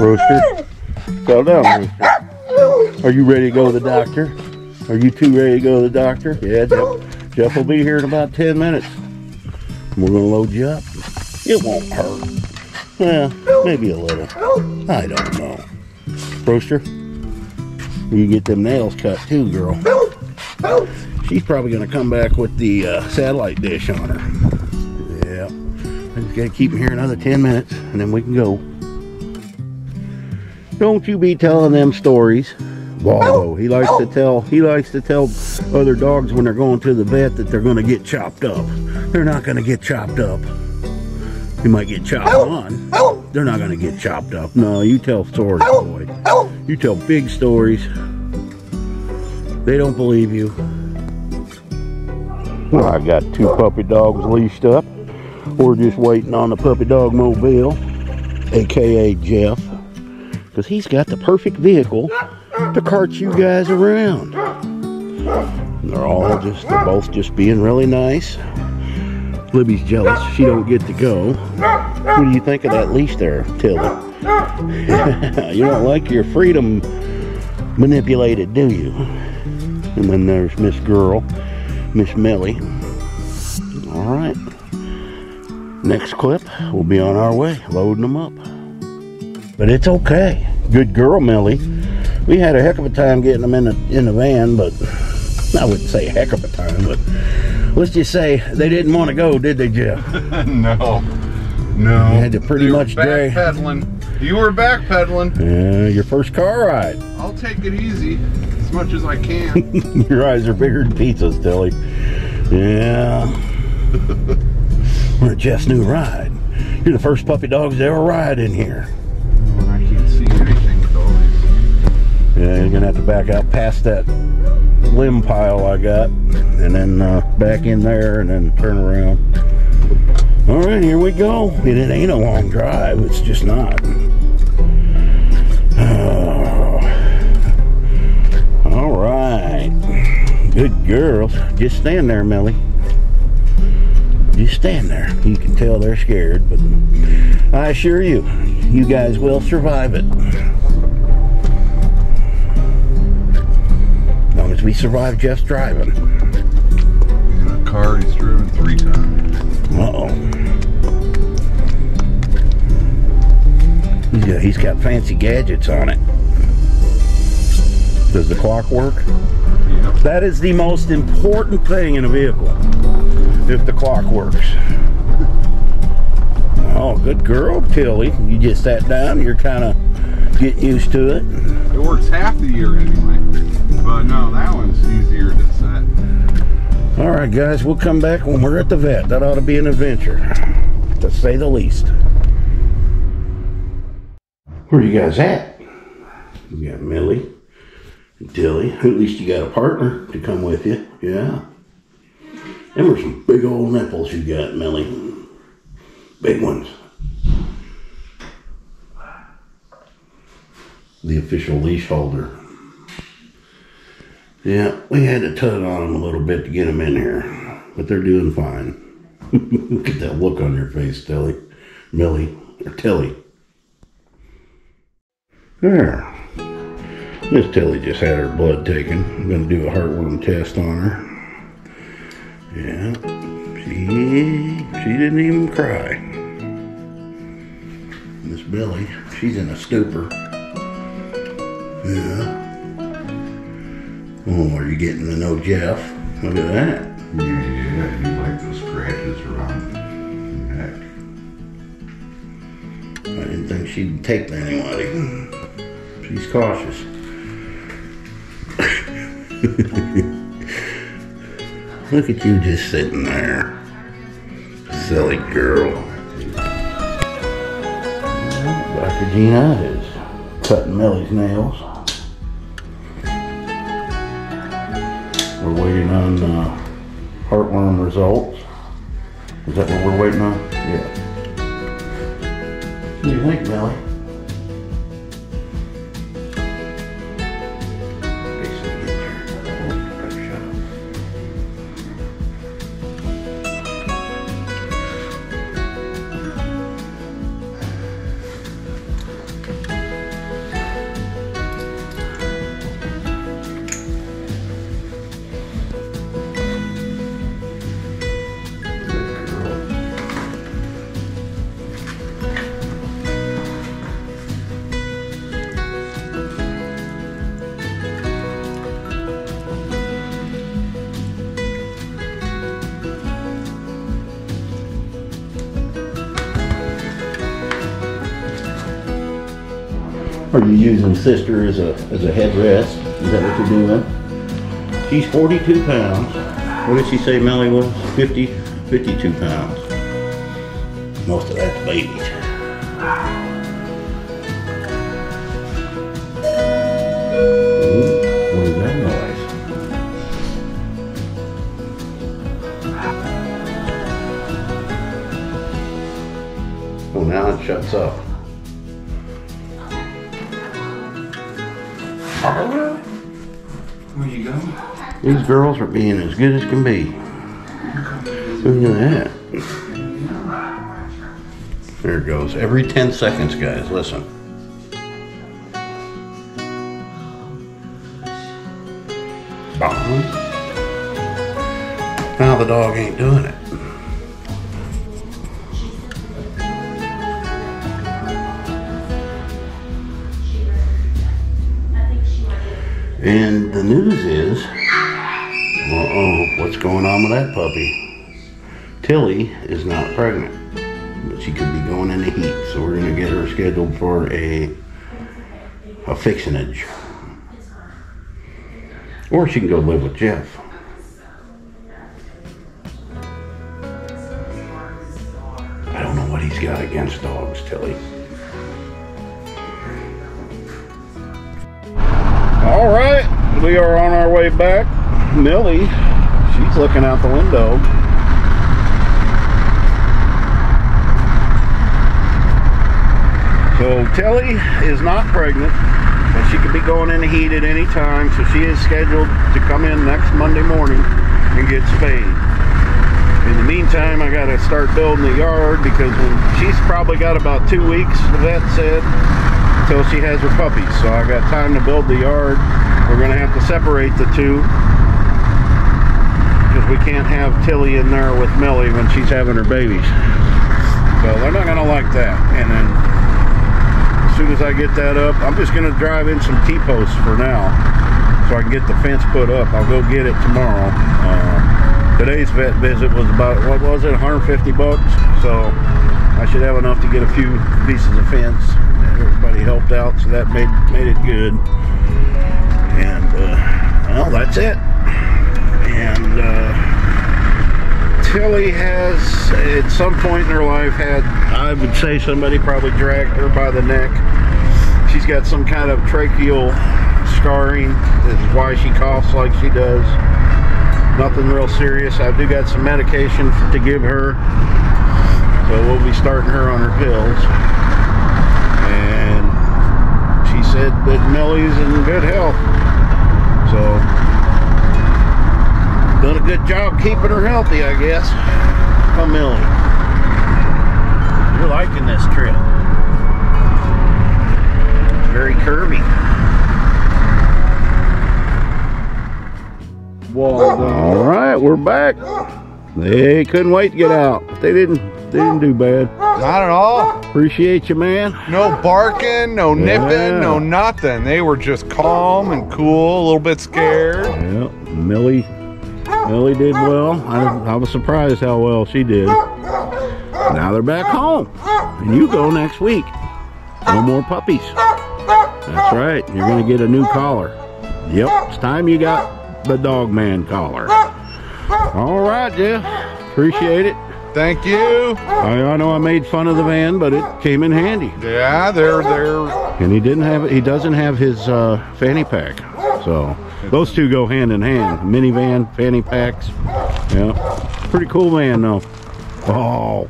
Rooster. Fell down, Rooster. Are you ready to go to the doctor? Are you two ready to go to the doctor? Yeah, Jeff will be here in about 10 minutes. We're gonna load you up. It won't hurt. Well, maybe a little. I don't know. Rooster, you get them nails cut too, girl. She's probably gonna come back with the satellite dish on her. Yeah, I just gotta keep them here another 10 minutes and then we can go. Don't you be telling them stories. Waldo, he likes to tell other dogs when they're going to the vet that they're gonna get chopped up. They're not gonna get chopped up. You might get chopped on. They're not gonna get chopped up. No, you tell stories, Boyd. You tell big stories. They don't believe you. Well, I got two puppy dogs leashed up. We're just waiting on the puppy dog mobile, aka Jeff, because he's got the perfect vehicle to cart you guys around. And they're both just being really nice. Libby's jealous, she don't get to go. What do you think of that leash there, Tilly? You don't like your freedom manipulated, do you? And then there's Miss Girl, Miss Millie. All right, next clip, we'll be on our way, loading them up. But it's okay, good girl, Millie. We had a heck of a time getting them in the van, but I wouldn't say heck of a time, but let's just say they didn't want to go, did they, Jeff? No. You had to pretty much backpedaling. You were backpedaling. Yeah, your first car ride. I'll take it easy as much as I can. Your eyes are bigger than pizzas, Tilly. Yeah. We're at Jeff's new ride. You're the first puppy dogs to ever ride in here. Yeah, you're gonna have to back out past that limb pile I got, and then back in there, and then turn around. All right, here we go. And it ain't a long drive. It's just not. All right, good girls. Just stand there, Millie. Just stand there. You can tell they're scared, but I assure you, you guys will survive it. We survived Jeff's driving. He's in a car he's driven 3 times. Uh-oh. Yeah, he's got fancy gadgets on it. Does the clock work? Yeah. That is the most important thing in a vehicle. If the clock works. Oh, good girl, Tilly. You just sat down. You're kind of getting used to it. It works half the year anyway. But no, that one's easier to set. All right, guys, we'll come back when we're at the vet. That ought to be an adventure, to say the least. Where are you guys at? We got Millie and Tilly. At least you got a partner to come with you. Yeah. Them are some big old nipples you got, Millie. Big ones. The official leash holder. Yeah, we had to tug on them a little bit to get them in here, but they're doing fine. Look at that look on your face, Tilly. Millie, or Tilly. There. Miss Tilly just had her blood taken. I'm going to do a heartworm test on her. Yeah, she didn't even cry. Miss Billy, she's in a stupor. Yeah. Oh, are you getting to know Jeff? Look at that. Yeah, you like those scratches around the neck. I didn't think she'd take to anybody. She's cautious. Look at you just sitting there. Silly girl. Dr. Gina is cutting Millie's nails. We're waiting on heartworm results. Is that what we're waiting on? Yeah. What do you think, Millie? Are you using sister as a headrest? Is that what you're doing? She's 42 pounds. What did she say Millie was? 52 pounds. Most of that's babies. Well, now it shuts up. Where you going? These girls are being as good as can be. Look at that. There it goes. Every 10 seconds, guys. Listen. Now the dog ain't doing it. And the news is, what's going on with that puppy? Tilly is not pregnant, but she could be going into heat. So we're gonna get her scheduled for a fixinage. Or she can go live with Jeff. I don't know what he's got against dogs, Tilly. All right, we are on our way back. Millie, she's looking out the window. So Tilly is not pregnant, but she could be going into heat at any time, so she is scheduled to come in next Monday morning and get spayed. In the meantime, I gotta start building the yard because she's probably got about 2 weeks, the vet said, until she has her puppies. So I got time to build the yard. We're gonna have to separate the two because we can't have Tilly in there with Millie when she's having her babies. So they're not gonna like that. And then as soon as I get that up, I'm just gonna drive in some T-posts for now so I can get the fence put up. I'll go get it tomorrow. Today's vet visit was about, what was it, 150 bucks? So I should have enough to get a few pieces of fence. Everybody helped out, so that made it good. And well, that's it. And Tilly has at some point in her life had, I would say somebody probably dragged her by the neck. She's got some kind of tracheal scarring. That's why she coughs like she does. Nothing real serious. I do got some medication to give her, so we'll be starting her on her pills. Said that Millie's in good health, so done a good job keeping her healthy, I guess. Come, Millie, you're liking this trip. It's very curvy. Whoa! All right, we're back. They couldn't wait to get out. They didn't do bad. Not at all. Appreciate you, man. No barking, no nipping, no nothing. They were just calm and cool, a little bit scared. Yeah, Millie did well. I was surprised how well she did. Now they're back home. And you go next week. No more puppies. That's right. You're going to get a new collar. Yep, it's time you got the Dogman collar. All right, Jeff. Appreciate it. Thank you. I know I made fun of the van, but it came in handy. Yeah, they're. And he doesn't have his fanny pack. So those two go hand in hand. Minivan, fanny packs. Yeah. Pretty cool van though. Oh,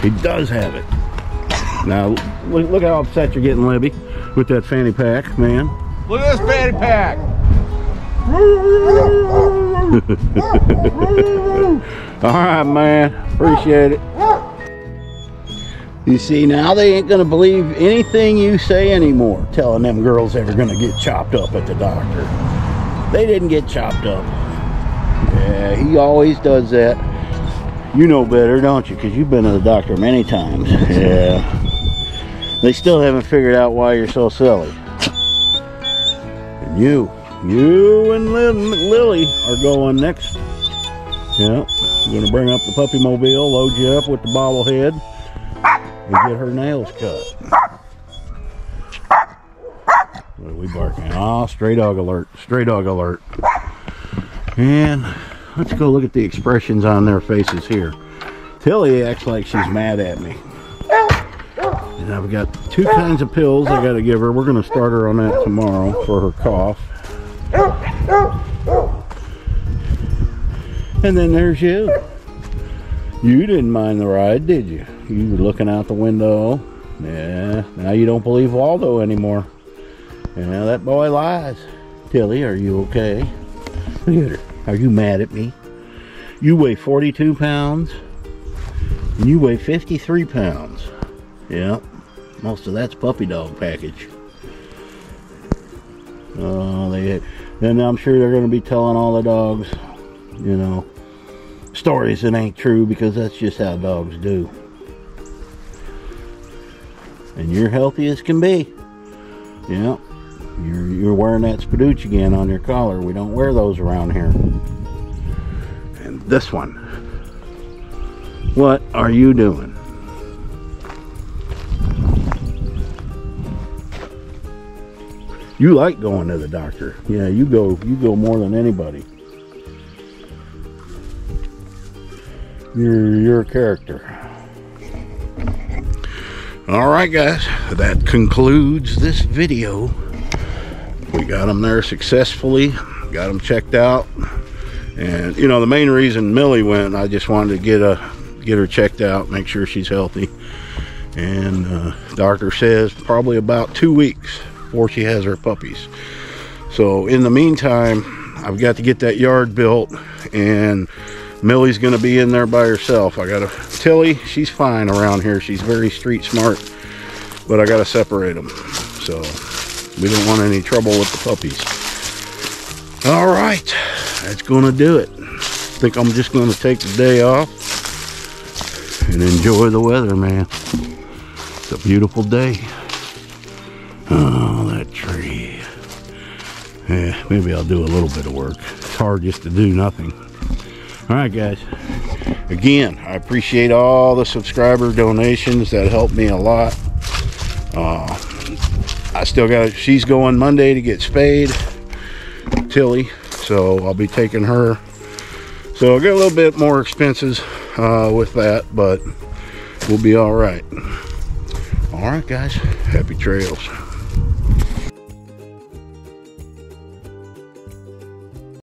he does have it. Now look how upset you're getting, Libby, with that fanny pack, man. Look at this fanny pack. All right, man. Appreciate it. You see, now they ain't gonna believe anything you say anymore, telling them girls they were gonna get chopped up at the doctor. They didn't get chopped up. Yeah, he always does that. You know better, don't you? Because you've been to the doctor many times. Yeah. They still haven't figured out why you're so silly. And you and Lily are going next. Yeah, I'm gonna bring up the puppy mobile, load you up with the bobblehead, and get her nails cut. we barking. Oh, stray dog alert. Stray dog alert. And let's go look at the expressions on their faces here. Tilly acts like she's mad at me. And I've got two kinds of pills I gotta give her. We're gonna start her on that tomorrow for her cough. And then there's you. You didn't mind the ride, did you? You were looking out the window. Yeah, now you don't believe Waldo anymore. And now that boy lies. Tilly, are you okay? Look at her. Are you mad at me? You weigh 42 pounds. And you weigh 53 pounds. Yeah, most of that's puppy dog package. Oh, and I'm sure they're going to be telling all the dogs, you know, stories that ain't true, because that's just how dogs do. And you're healthy as can be. Yeah, you're wearing that spadooch again on your collar. We don't wear those around here. And this one. What are you doing? You like going to the doctor. Yeah, you go more than anybody. You're a character. All right, guys, that concludes this video. We got them there successfully, got them checked out, and you know the main reason Millie went, I just wanted to get her checked out, make sure she's healthy, and doctor says probably about 2 weeks. Before she has her puppies. So in the meantime, I've got to get that yard built, and Millie's gonna be in there by herself. I gotta, Tilly, she's fine around here, she's very street smart, but I gotta separate them, so we don't want any trouble with the puppies. All right, that's gonna do it. I think I'm just gonna take the day off and enjoy the weather, man. It's a beautiful day. Oh, that tree. Yeah, maybe I'll do a little bit of work. It's hard just to do nothing. All right, guys. Again, I appreciate all the subscriber donations. That helped me a lot. I still got, she's going Monday to get spayed, Tilly, so I'll be taking her. So I'll get a little bit more expenses with that, but we'll be all right. All right, guys. Happy trails.